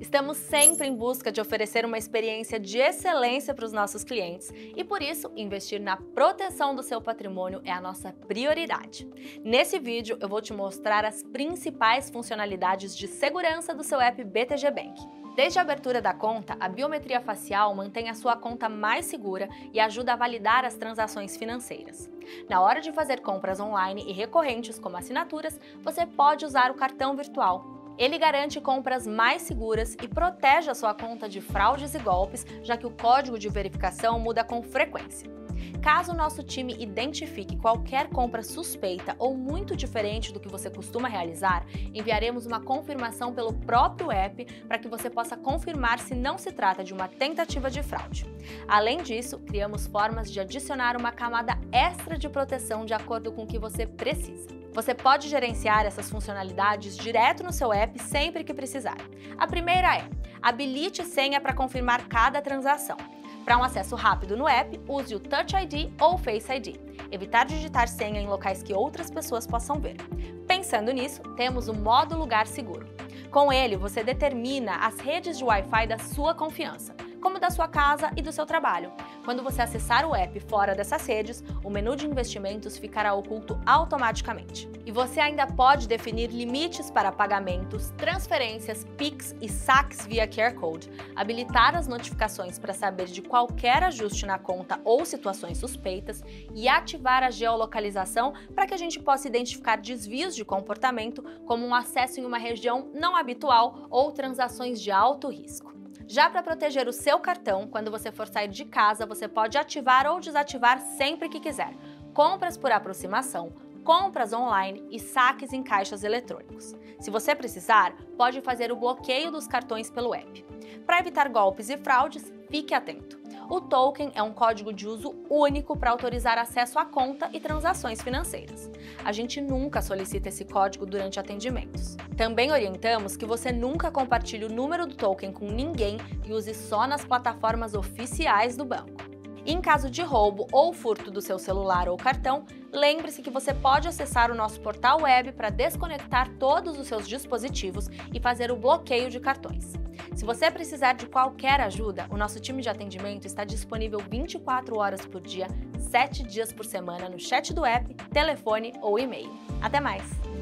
Estamos sempre em busca de oferecer uma experiência de excelência para os nossos clientes e, por isso, investir na proteção do seu patrimônio é a nossa prioridade. Nesse vídeo, eu vou te mostrar as principais funcionalidades de segurança do seu app BTG Bank. Desde a abertura da conta, a biometria facial mantém a sua conta mais segura e ajuda a validar as transações financeiras. Na hora de fazer compras online e recorrentes como assinaturas, você pode usar o cartão virtual. Ele garante compras mais seguras e protege a sua conta de fraudes e golpes, já que o código de verificação muda com frequência. Caso o nosso time identifique qualquer compra suspeita ou muito diferente do que você costuma realizar, enviaremos uma confirmação pelo próprio app para que você possa confirmar se não se trata de uma tentativa de fraude. Além disso, criamos formas de adicionar uma camada extra de proteção de acordo com o que você precisa. Você pode gerenciar essas funcionalidades direto no seu app sempre que precisar. A primeira é: habilite senha para confirmar cada transação. Para um acesso rápido no app, use o Touch ID ou Face ID. Evitar digitar senha em locais que outras pessoas possam ver. Pensando nisso, temos o modo lugar seguro. Com ele, você determina as redes de Wi-Fi da sua confiança, como da sua casa e do seu trabalho. Quando você acessar o app fora dessas redes, o menu de investimentos ficará oculto automaticamente. E você ainda pode definir limites para pagamentos, transferências, PIX e saques via QR Code, habilitar as notificações para saber de qualquer ajuste na conta ou situações suspeitas e ativar a geolocalização para que a gente possa identificar desvios de comportamento como um acesso em uma região não habitual ou transações de alto risco. Já para proteger o seu cartão, quando você for sair de casa, você pode ativar ou desativar sempre que quiser. Compras por aproximação, compras online e saques em caixas eletrônicos. Se você precisar, pode fazer o bloqueio dos cartões pelo app. Para evitar golpes e fraudes, fique atento. O token é um código de uso único para autorizar acesso à conta e transações financeiras. A gente nunca solicita esse código durante atendimentos. Também orientamos que você nunca compartilhe o número do token com ninguém e use só nas plataformas oficiais do banco. E em caso de roubo ou furto do seu celular ou cartão, lembre-se que você pode acessar o nosso portal web para desconectar todos os seus dispositivos e fazer o bloqueio de cartões. Se você precisar de qualquer ajuda, o nosso time de atendimento está disponível 24 horas por dia, 7 dias por semana no chat do app, telefone ou e-mail. Até mais!